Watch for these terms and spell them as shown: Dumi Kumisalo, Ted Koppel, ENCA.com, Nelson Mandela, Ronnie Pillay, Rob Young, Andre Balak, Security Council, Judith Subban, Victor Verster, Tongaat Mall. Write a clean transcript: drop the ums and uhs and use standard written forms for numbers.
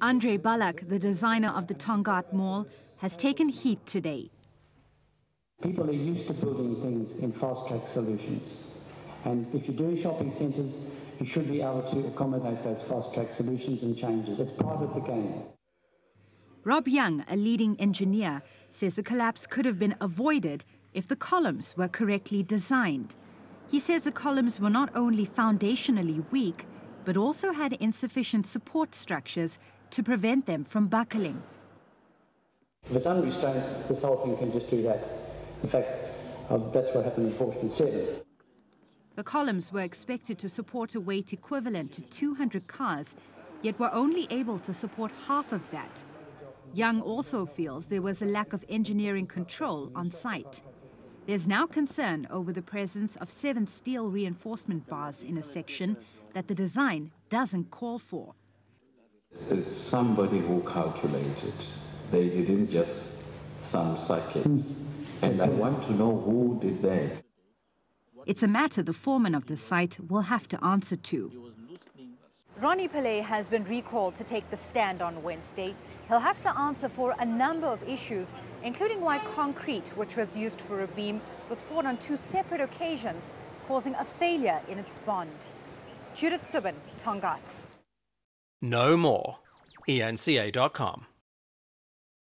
Andre Balak, the designer of the Tongaat Mall, has taken heat today. People are used to building things in fast-track solutions. And if you're doing shopping centres, you should be able to accommodate those fast-track solutions and changes. It's part of the game. Rob Young, a leading engineer, says the collapse could have been avoided if the columns were correctly designed. He says the columns were not only foundationally weak, but also had insufficient support structures to prevent them from buckling. If it's unrestrained, this whole thing can just do that. In fact, that's what happened in 1407. The columns were expected to support a weight equivalent to 200 cars, yet were only able to support half of that. Young also feels there was a lack of engineering control on site. There's now concern over the presence of 7 steel reinforcement bars in a section that the design doesn't call for. It's somebody who calculated. They didn't just thumbsuck it. And I want to know who did that. It's a matter the foreman of the site will have to answer to. Ronnie Pillay has been recalled to take the stand on Wednesday. He'll have to answer for a number of issues, including why concrete, which was used for a beam, was poured on 2 separate occasions, causing a failure in its bond. Judith Subban, Tongaat. No more. ENCA.com.